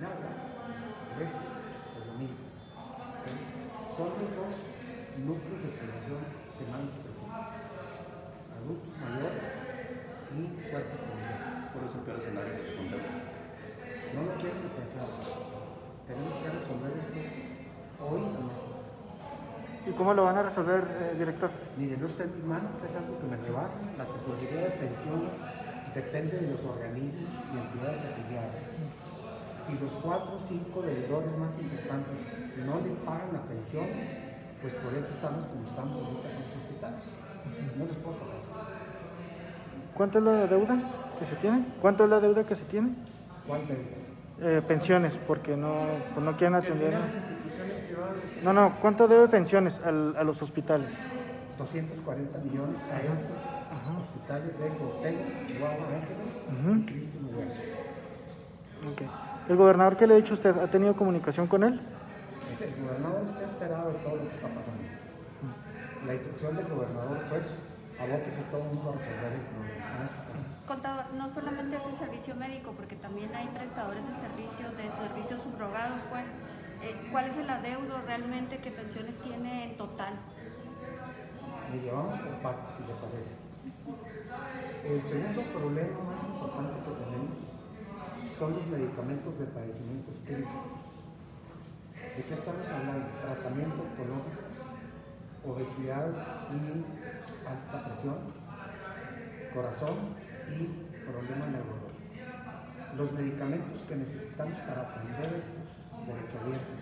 nada, resta, es lo mismo. ¿Okay? Son los dos núcleos de población que más nos preocupan: adultos mayores y cuartos población. ¿Cuál es el peor escenario que se contempla? No lo quiero ni pensar. Tenemos que resolver esto hoy a nuestro. ¿Y cómo lo van a resolver, director? Mire, no está en mis manos, es algo que me rebasa. La tesorería de pensiones depende de los organismos y entidades afiliadas. Si los 4 o 5 deudores más importantes no le pagan a pensiones, pues por eso estamos como estamos ahorita con los hospitales. No les puedo pagar. ¿Cuánto es la deuda que se tiene? ¿Cuánto es la deuda que se tiene? ¿Cuál deuda? Pensiones, porque no quieren atender. No, ¿cuánto debe pensiones a los hospitales? 240 millones a estos hospitales de Jotelo, Chihuahua, Ángeles y Cristo Universo. Okay. ¿El gobernador qué le ha dicho usted? ¿Ha tenido comunicación con él? El gobernador está enterado de todo lo que está pasando. La instrucción del gobernador, pues, abóquese todo el mundo a resolver el problema. Contador, no solamente es el servicio médico, porque también hay prestadores de servicios subrogados, pues. ¿Cuál es el adeudo realmente que pensiones tiene en total? Le llevamos por partes, si le parece. El segundo problema más importante que tenemos son los medicamentos de padecimientos críticos. ¿De qué estamos hablando? Tratamiento oncológico, obesidad y alta presión, corazón y problemas neurológicos. Los medicamentos que necesitamos para atender estos derechohabientes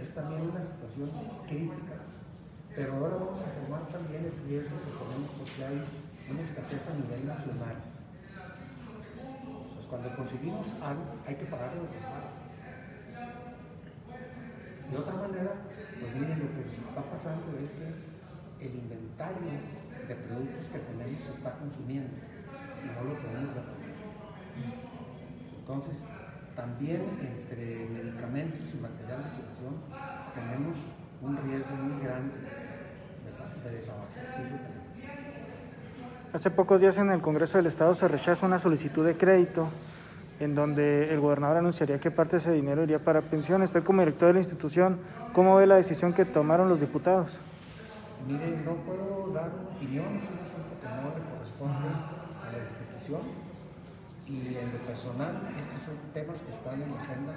es también una situación crítica, pero ahora vamos a sumar también el riesgo que tenemos porque hay una escasez a nivel nacional. Pues cuando conseguimos algo hay que pagarlo de pago. De otra manera, pues miren, lo que nos está pasando es que el inventario de productos que tenemos se está consumiendo y no lo podemos reponer. Entonces, también entre medicamentos y material de curación tenemos un riesgo muy grande de desabasto. Sí, hace pocos días en el Congreso del Estado se rechaza una solicitud de crédito en donde el gobernador anunciaría qué parte de ese dinero iría para pensiones. Usted, como director de la institución, ¿cómo ve la decisión que tomaron los diputados? Mire, no puedo dar opinión, es un asunto que no le corresponde a la institución. Y en lo personal, estos son temas que están en la agenda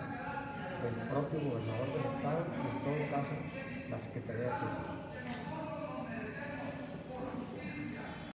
del propio gobernador del Estado y en todo caso la Secretaría de Salud.